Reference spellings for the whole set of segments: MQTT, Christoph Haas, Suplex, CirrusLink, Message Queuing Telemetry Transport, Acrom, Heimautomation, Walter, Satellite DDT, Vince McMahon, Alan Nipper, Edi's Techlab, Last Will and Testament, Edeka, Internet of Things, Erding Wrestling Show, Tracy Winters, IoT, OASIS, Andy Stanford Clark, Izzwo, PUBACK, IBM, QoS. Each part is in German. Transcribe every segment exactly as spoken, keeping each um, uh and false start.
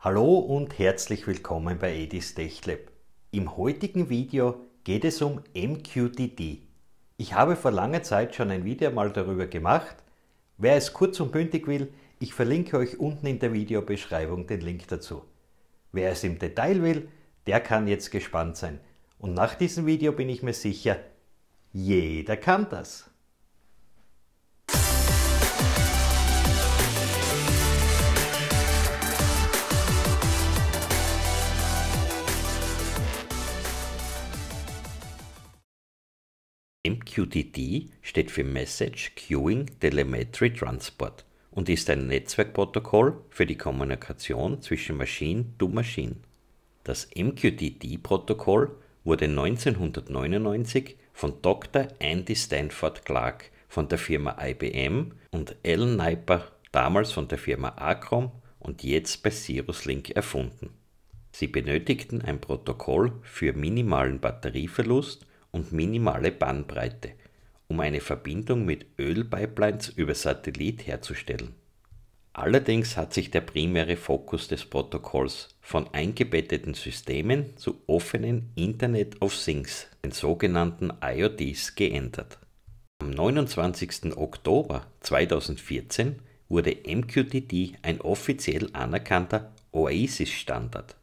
Hallo und herzlich willkommen bei Edi's Techlab. Im heutigen Video geht es um M Q T T. Ich habe vor langer Zeit schon ein Video mal darüber gemacht. Wer es kurz und bündig will, ich verlinke euch unten in der Videobeschreibung den Link dazu. Wer es im Detail will, der kann jetzt gespannt sein. Und nach diesem Video bin ich mir sicher, jeder kann das. M Q T T steht für Message Queuing Telemetry Transport und ist ein Netzwerkprotokoll für die Kommunikation zwischen Machine to Machine. Das M Q T T-Protokoll wurde neunzehnhundertneunundneunzig von Doktor Andy Stanford Clark von der Firma I B M und Alan Nipper, damals von der Firma Acrom und jetzt bei CirrusLink, erfunden. Sie benötigten ein Protokoll für minimalen Batterieverlust und minimale Bandbreite, um eine Verbindung mit Ölpipelines über Satellit herzustellen. Allerdings hat sich der primäre Fokus des Protokolls von eingebetteten Systemen zu offenen Internet of Things, den sogenannten I O Ts, geändert. Am neunundzwanzigsten Oktober zweitausendvierzehn wurde M Q T T ein offiziell anerkannter OASIS-Standard.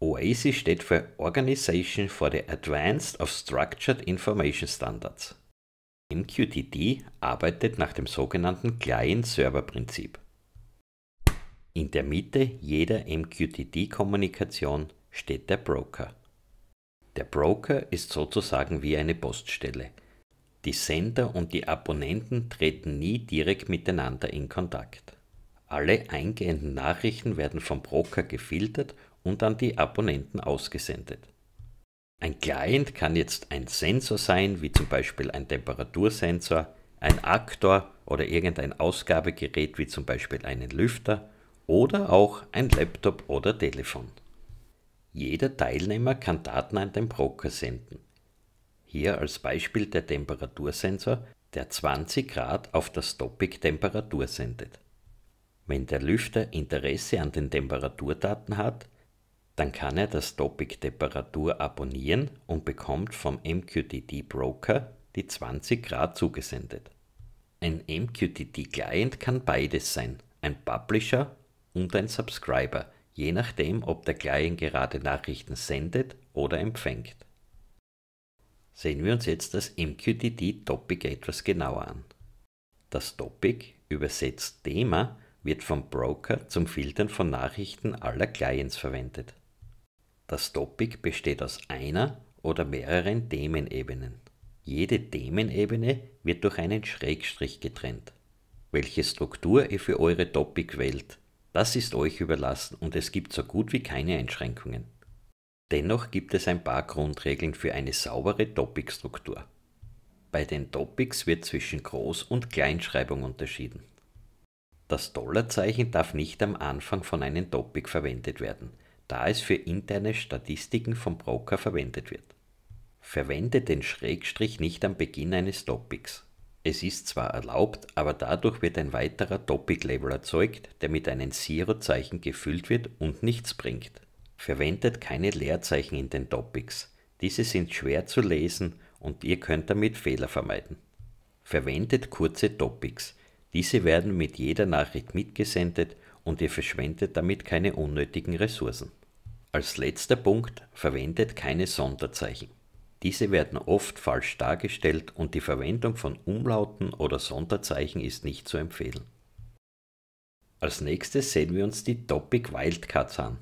OASIS steht für Organization for the Advanced of Structured Information Standards. M Q T T arbeitet nach dem sogenannten Client-Server-Prinzip. In der Mitte jeder M Q T T-Kommunikation steht der Broker. Der Broker ist sozusagen wie eine Poststelle. Die Sender und die Abonnenten treten nie direkt miteinander in Kontakt. Alle eingehenden Nachrichten werden vom Broker gefiltert und an die Abonnenten ausgesendet. Ein Client kann jetzt ein Sensor sein, wie zum Beispiel ein Temperatursensor, ein Aktor oder irgendein Ausgabegerät, wie zum Beispiel einen Lüfter, oder auch ein Laptop oder Telefon. Jeder Teilnehmer kann Daten an den Broker senden. Hier als Beispiel der Temperatursensor, der zwanzig Grad auf das Topic Temperatur sendet. Wenn der Lüfter Interesse an den Temperaturdaten hat, dann kann er das Topic Temperatur abonnieren und bekommt vom M Q T T-Broker die zwanzig Grad zugesendet. Ein M Q T T-Client kann beides sein, ein Publisher und ein Subscriber, je nachdem, ob der Client gerade Nachrichten sendet oder empfängt. Sehen wir uns jetzt das M Q T T-Topic etwas genauer an. Das Topic, übersetzt Thema, wird vom Broker zum Filtern von Nachrichten aller Clients verwendet. Das Topic besteht aus einer oder mehreren Themenebenen. Jede Themenebene wird durch einen Schrägstrich getrennt. Welche Struktur ihr für eure Topic wählt, das ist euch überlassen und es gibt so gut wie keine Einschränkungen. Dennoch gibt es ein paar Grundregeln für eine saubere Topic-Struktur. Bei den Topics wird zwischen Groß- und Kleinschreibung unterschieden. Das Dollarzeichen darf nicht am Anfang von einem Topic verwendet werden, da es für interne Statistiken vom Broker verwendet wird. Verwende den Schrägstrich nicht am Beginn eines Topics. Es ist zwar erlaubt, aber dadurch wird ein weiterer Topic-Label erzeugt, der mit einem Zero-Zeichen gefüllt wird und nichts bringt. Verwendet keine Leerzeichen in den Topics. Diese sind schwer zu lesen und ihr könnt damit Fehler vermeiden. Verwendet kurze Topics. Diese werden mit jeder Nachricht mitgesendet und ihr verschwendet damit keine unnötigen Ressourcen. Als letzter Punkt, verwendet keine Sonderzeichen. Diese werden oft falsch dargestellt und die Verwendung von Umlauten oder Sonderzeichen ist nicht zu empfehlen. Als nächstes sehen wir uns die Topic Wildcards an.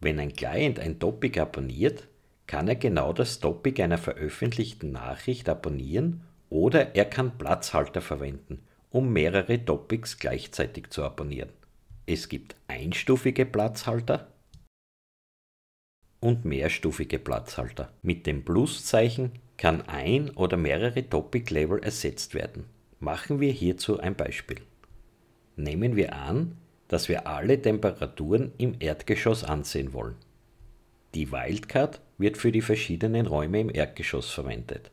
Wenn ein Client ein Topic abonniert, kann er genau das Topic einer veröffentlichten Nachricht abonnieren oder er kann Platzhalter verwenden, um mehrere Topics gleichzeitig zu abonnieren. Es gibt einstufige Platzhalter und mehrstufige Platzhalter. Mit dem Pluszeichen kann ein oder mehrere Topic-Label ersetzt werden. Machen wir hierzu ein Beispiel. Nehmen wir an, dass wir alle Temperaturen im Erdgeschoss ansehen wollen. Die Wildcard wird für die verschiedenen Räume im Erdgeschoss verwendet.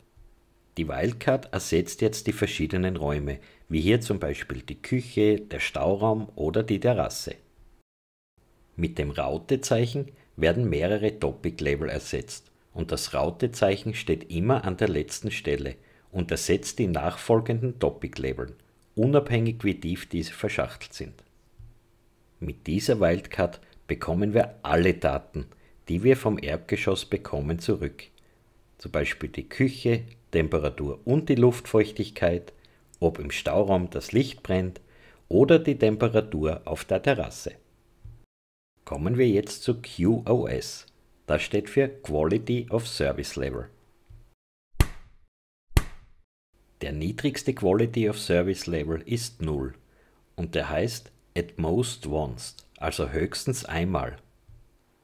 Die Wildcard ersetzt jetzt die verschiedenen Räume, wie hier zum Beispiel die Küche, der Stauraum oder die Terrasse. Mit dem Rautezeichen werden mehrere Topic-Label ersetzt und das Rautezeichen steht immer an der letzten Stelle und ersetzt die nachfolgenden Topic-Labeln, unabhängig wie tief diese verschachtelt sind. Mit dieser Wildcard bekommen wir alle Daten, die wir vom Erdgeschoss bekommen, zurück. Zum Beispiel die Küche, Temperatur und die Luftfeuchtigkeit, ob im Stauraum das Licht brennt oder die Temperatur auf der Terrasse. Kommen wir jetzt zu Q O S. Das steht für Quality of Service Level. Der niedrigste Quality of Service Level ist null und der heißt at most once, also höchstens einmal.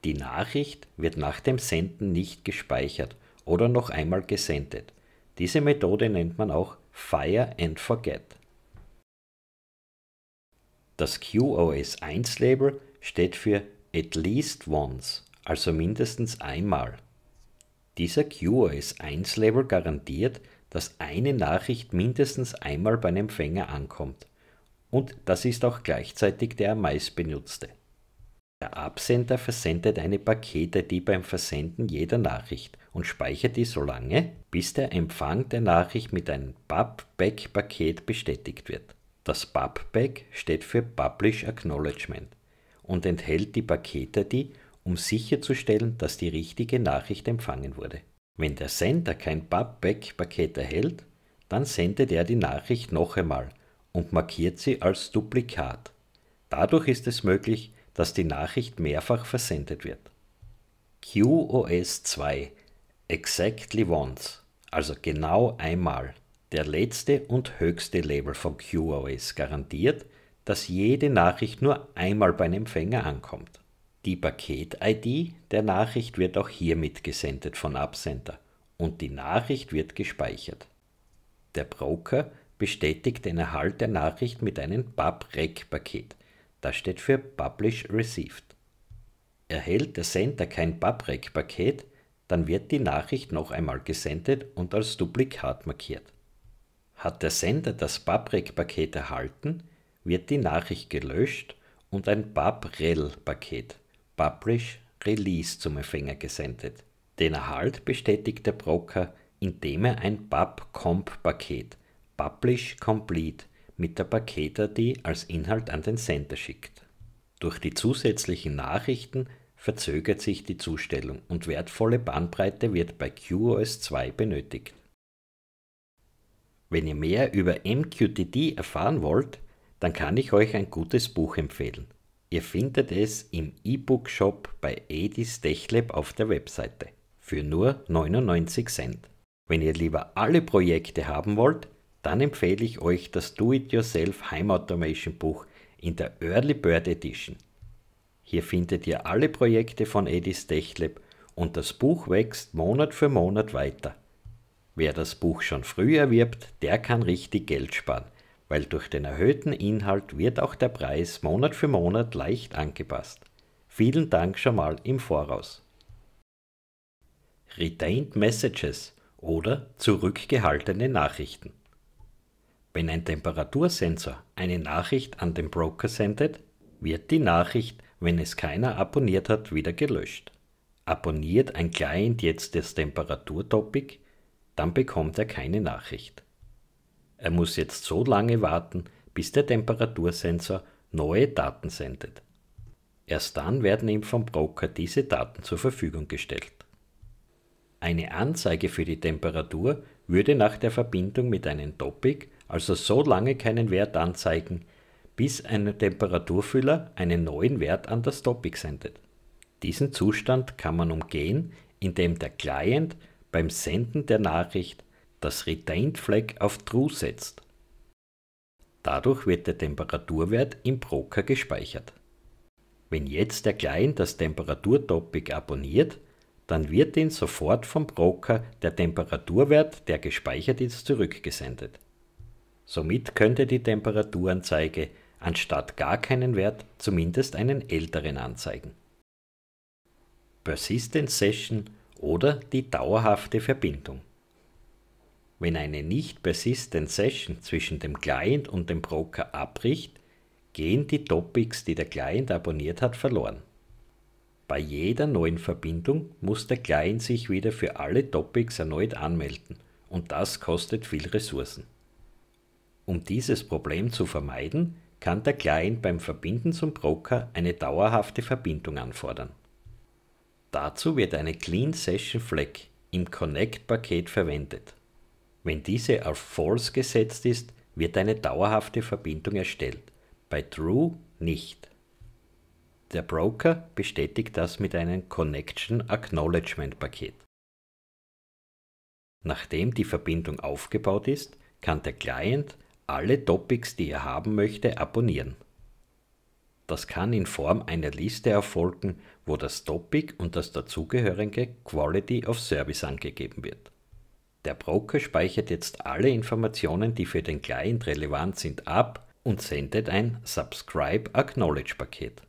Die Nachricht wird nach dem Senden nicht gespeichert oder noch einmal gesendet. Diese Methode nennt man auch Fire and Forget. Das Q O S eins Label steht für at least once, also mindestens einmal. Dieser Q O S eins Label garantiert, dass eine Nachricht mindestens einmal beim Empfänger ankommt. Und das ist auch gleichzeitig der am meisten benutzte. Der Absender versendet eine Paket-I D beim Versenden jeder Nachricht und speichert die so lange, bis der Empfang der Nachricht mit einem PUBACK-Paket bestätigt wird. Das PUBACK steht für Publish Acknowledgement und enthält die Paket-I D, um sicherzustellen, dass die richtige Nachricht empfangen wurde. Wenn der Sender kein PUBACK-Paket erhält, dann sendet er die Nachricht noch einmal und markiert sie als Duplikat. Dadurch ist es möglich, dass die Nachricht mehrfach versendet wird. Q O S zwei, exactly once, also genau einmal. Der letzte und höchste Label von Q O S garantiert, dass jede Nachricht nur einmal beim Empfänger ankommt. Die Paket-I D der Nachricht wird auch hier mitgesendet von Absender und die Nachricht wird gespeichert. Der Broker bestätigt den Erhalt der Nachricht mit einem PubRec-Paket. Das steht für Publish Received. Erhält der Sender kein PubRec-Paket, dann wird die Nachricht noch einmal gesendet und als Duplikat markiert. Hat der Sender das PubRec-Paket erhalten, wird die Nachricht gelöscht und ein PubRel-Paket, Publish Release, zum Empfänger gesendet. Den Erhalt bestätigt der Broker, indem er ein PubComp-Paket, Publish Complete, mit der Paket-I D als Inhalt an den Sender schickt. Durch die zusätzlichen Nachrichten verzögert sich die Zustellung und wertvolle Bandbreite wird bei Q O S zwei benötigt. Wenn ihr mehr über M Q T T erfahren wollt, dann kann ich euch ein gutes Buch empfehlen. Ihr findet es im E-Book-Shop bei Edi's Techlab auf der Webseite für nur neunundneunzig Cent. Wenn ihr lieber alle Projekte haben wollt, dann empfehle ich euch das Do-It-Yourself Heimautomation Buch in der Early Bird Edition. Hier findet ihr alle Projekte von Edi's Techlab und das Buch wächst Monat für Monat weiter. Wer das Buch schon früh erwirbt, der kann richtig Geld sparen, weil durch den erhöhten Inhalt wird auch der Preis Monat für Monat leicht angepasst. Vielen Dank schon mal im Voraus. Retained Messages oder zurückgehaltene Nachrichten. Wenn ein Temperatursensor eine Nachricht an den Broker sendet, wird die Nachricht, wenn es keiner abonniert hat, wieder gelöscht. Abonniert ein Client jetzt das Temperaturtopic, dann bekommt er keine Nachricht. Er muss jetzt so lange warten, bis der Temperatursensor neue Daten sendet. Erst dann werden ihm vom Broker diese Daten zur Verfügung gestellt. Eine Anzeige für die Temperatur würde nach der Verbindung mit einem Topic also so lange keinen Wert anzeigen, bis ein Temperaturfüller einen neuen Wert an das Topic sendet. Diesen Zustand kann man umgehen, indem der Client beim Senden der Nachricht das Retained Flag auf True setzt. Dadurch wird der Temperaturwert im Broker gespeichert. Wenn jetzt der Client das Temperaturtopic abonniert, dann wird ihm sofort vom Broker der Temperaturwert, der gespeichert ist, zurückgesendet. Somit könnte die Temperaturanzeige anstatt gar keinen Wert zumindest einen älteren anzeigen. Persistent Session oder die dauerhafte Verbindung. Wenn eine nicht persistent Session zwischen dem Client und dem Broker abbricht, gehen die Topics, die der Client abonniert hat, verloren. Bei jeder neuen Verbindung muss der Client sich wieder für alle Topics erneut anmelden und das kostet viel Ressourcen. Um dieses Problem zu vermeiden, kann der Client beim Verbinden zum Broker eine dauerhafte Verbindung anfordern. Dazu wird eine Clean Session Flag im Connect-Paket verwendet. Wenn diese auf False gesetzt ist, wird eine dauerhafte Verbindung erstellt, bei True nicht. Der Broker bestätigt das mit einem Connection Acknowledgement Paket. Nachdem die Verbindung aufgebaut ist, kann der Client alle Topics, die er haben möchte, abonnieren. Das kann in Form einer Liste erfolgen, wo das Topic und das dazugehörige Quality of Service angegeben wird. Der Broker speichert jetzt alle Informationen, die für den Client relevant sind, ab und sendet ein Subscribe Acknowledge Paket.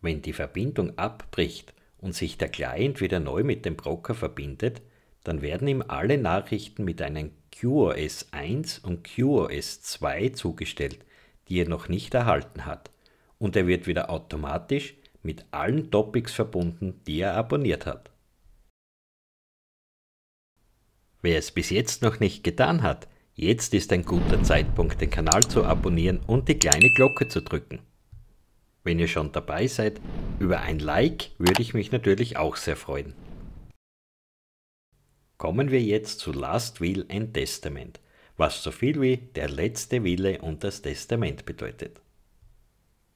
Wenn die Verbindung abbricht und sich der Client wieder neu mit dem Broker verbindet, dann werden ihm alle Nachrichten mit einem Q o S eins und Q o S zwei zugestellt, die er noch nicht erhalten hat, und er wird wieder automatisch mit allen Topics verbunden, die er abonniert hat. Wer es bis jetzt noch nicht getan hat, jetzt ist ein guter Zeitpunkt, den Kanal zu abonnieren und die kleine Glocke zu drücken. Wenn ihr schon dabei seid, über ein Like würde ich mich natürlich auch sehr freuen. Kommen wir jetzt zu Last Will and Testament, was so viel wie der letzte Wille und das Testament bedeutet.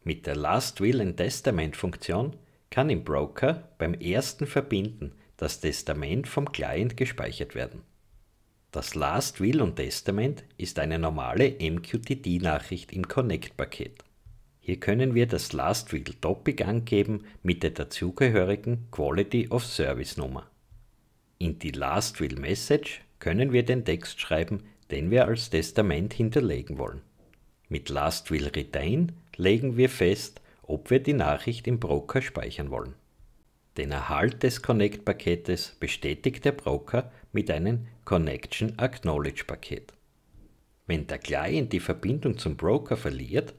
Mit der Last Will and Testament Funktion kann im Broker beim ersten Verbinden das Testament vom Client gespeichert werden. Das Last Will und Testament ist eine normale M Q T T-Nachricht im Connect-Paket. Hier können wir das Last Will Topic angeben mit der dazugehörigen Quality of Service Nummer. In die Last Will Message können wir den Text schreiben, den wir als Testament hinterlegen wollen. Mit Last Will Retain legen wir fest, ob wir die Nachricht im Broker speichern wollen. Den Erhalt des Connect-Paketes bestätigt der Broker mit einem Connection Acknowledge-Paket. Wenn der Client die Verbindung zum Broker verliert,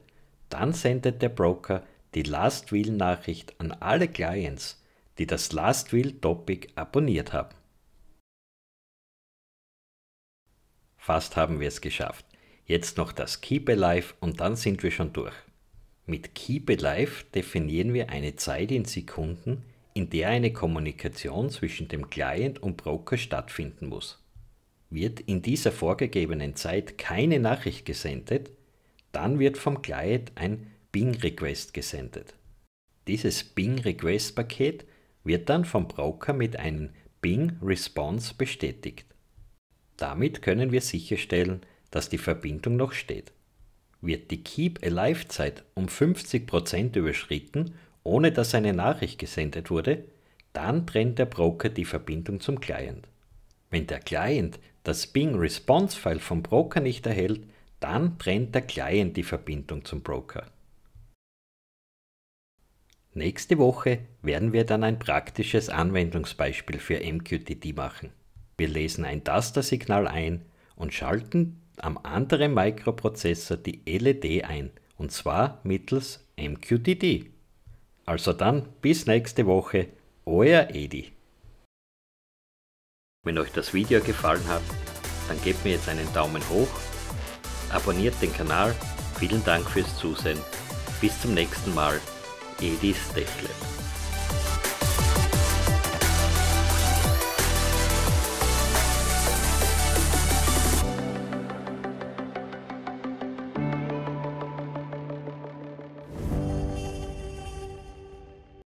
dann sendet der Broker die Last Will-Nachricht an alle Clients, die das Last Will-Topic abonniert haben. Fast haben wir es geschafft. Jetzt noch das Keep Alive und dann sind wir schon durch. Mit Keep Alive definieren wir eine Zeit in Sekunden, in der eine Kommunikation zwischen dem Client und Broker stattfinden muss. Wird in dieser vorgegebenen Zeit keine Nachricht gesendet, dann wird vom Client ein Ping-Request gesendet. Dieses Ping-Request-Paket wird dann vom Broker mit einem Ping-Response bestätigt. Damit können wir sicherstellen, dass die Verbindung noch steht. Wird die Keep-Alive-Zeit um fünfzig Prozent überschritten, ohne dass eine Nachricht gesendet wurde, dann trennt der Broker die Verbindung zum Client. Wenn der Client das Ping-Response-File vom Broker nicht erhält, dann trennt der Client die Verbindung zum Broker. Nächste Woche werden wir dann ein praktisches Anwendungsbeispiel für M Q T T machen. Wir lesen ein Tastersignal ein und schalten am anderen Mikroprozessor die L E D ein, und zwar mittels M Q T T. Also dann bis nächste Woche, euer Edi. Wenn euch das Video gefallen hat, dann gebt mir jetzt einen Daumen hoch, abonniert den Kanal, vielen Dank fürs Zusehen, bis zum nächsten Mal, Edi's Techlab.